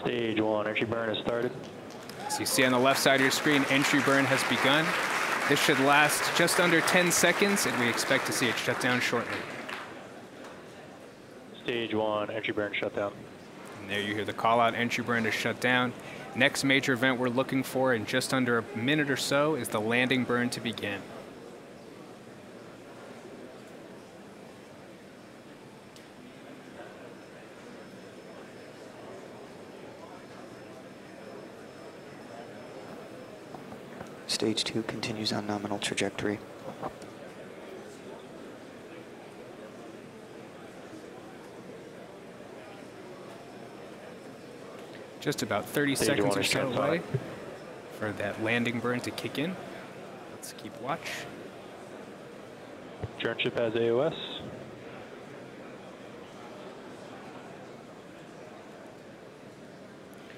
Stage one, entry burn has started. So you see on the left side of your screen, entry burn has begun. This should last just under 10 seconds, and we expect to see it shut down shortly. Stage one, entry burn shut down. And there you hear the call out, entry burn is shut down. Next major event we're looking for in just under a minute or so is the landing burn to begin. Stage two continues on nominal trajectory. Just about 30 seconds or so away for that landing burn to kick in. Let's keep watch. Turn ship has AOS.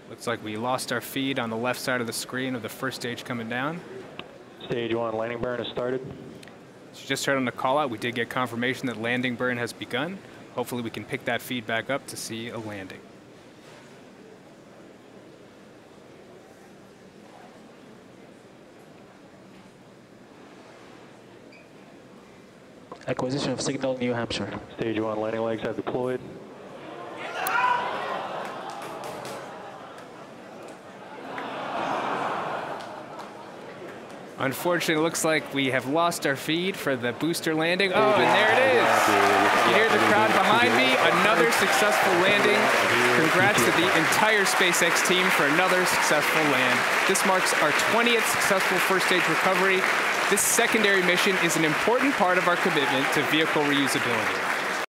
Looks like we lost our feed on the left side of the screen of the first stage coming down. Stage one, landing burn has started. So just heard on the call out, we did get confirmation that landing burn has begun. Hopefully we can pick that feed back up to see a landing. Acquisition of signal, New Hampshire. Stage one, landing legs have deployed. Unfortunately, it looks like we have lost our feed for the booster landing. Oh, and there it is. You hear the crowd behind me. Another successful landing. Congrats to the entire SpaceX team for another successful land. This marks our 20th successful first stage recovery. This secondary mission is an important part of our commitment to vehicle reusability.